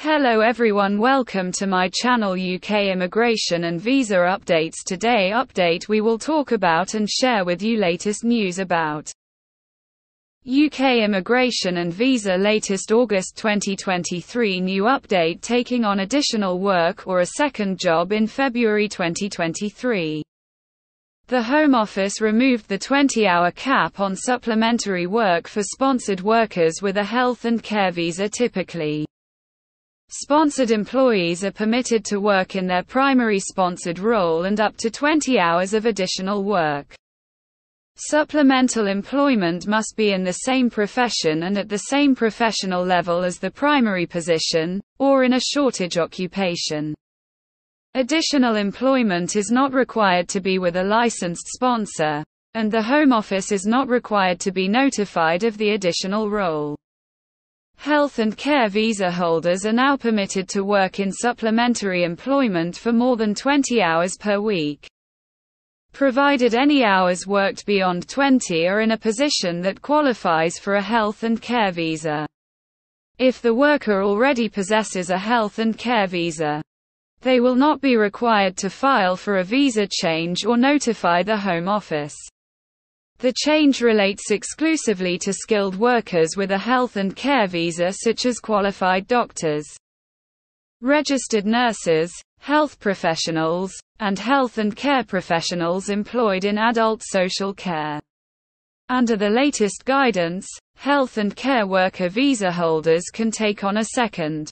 Hello everyone, welcome to my channel UK Immigration and Visa Updates. Today update we will talk about and share with you latest news about UK Immigration and Visa. Latest August 2023 new update: taking on additional work or a second job. In February 2023. The Home Office removed the 20-hour cap on supplementary work for sponsored workers with a health and care visa typically. Sponsored employees are permitted to work in their primary sponsored role and up to 20 hours of additional work. Supplemental employment must be in the same profession and at the same professional level as the primary position, or in a shortage occupation. Additional employment is not required to be with a licensed sponsor, and the Home Office is not required to be notified of the additional role. Health and care visa holders are now permitted to work in supplementary employment for more than 20 hours per week, provided any hours worked beyond 20 are in a position that qualifies for a health and care visa. If the worker already possesses a health and care visa, they will not be required to file for a visa change or notify the Home Office. The change relates exclusively to skilled workers with a health and care visa, such as qualified doctors, registered nurses, health professionals, and health and care professionals employed in adult social care. Under the latest guidance, health and care worker visa holders can take on a second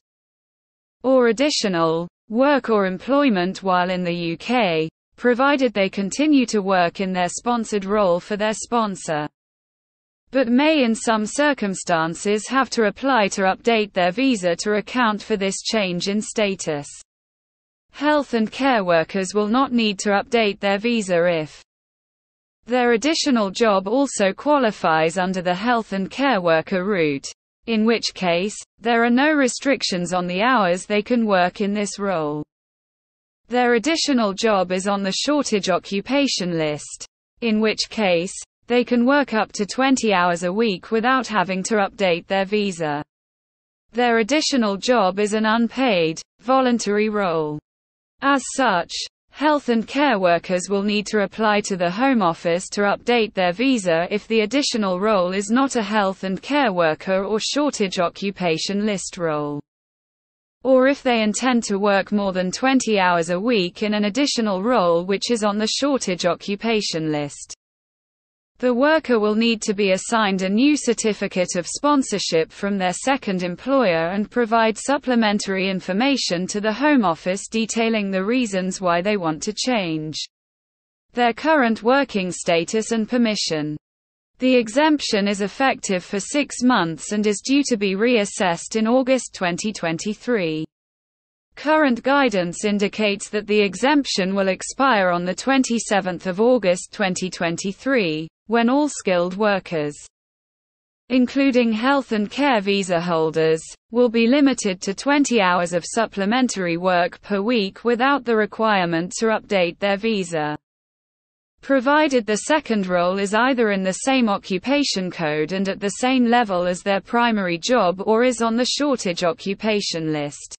or additional work or employment while in the UK, provided they continue to work in their sponsored role for their sponsor, but may in some circumstances have to apply to update their visa to account for this change in status. Health and care workers will not need to update their visa if their additional job also qualifies under the health and care worker route, in which case, there are no restrictions on the hours they can work in this role. Their additional job is on the shortage occupation list, in which case, they can work up to 20 hours a week without having to update their visa. Their additional job is an unpaid, voluntary role. As such, health and care workers will need to apply to the Home Office to update their visa if the additional role is not a health and care worker or shortage occupation list role, or if they intend to work more than 20 hours a week in an additional role which is on the shortage occupation list. The worker will need to be assigned a new certificate of sponsorship from their second employer and provide supplementary information to the Home Office detailing the reasons why they want to change their current working status and permission. The exemption is effective for 6 months and is due to be reassessed in August 2023. Current guidance indicates that the exemption will expire on the 27th of August 2023, when all skilled workers, including health and care visa holders, will be limited to 20 hours of supplementary work per week without the requirement to update their visa, provided the second role is either in the same occupation code and at the same level as their primary job or is on the shortage occupation list.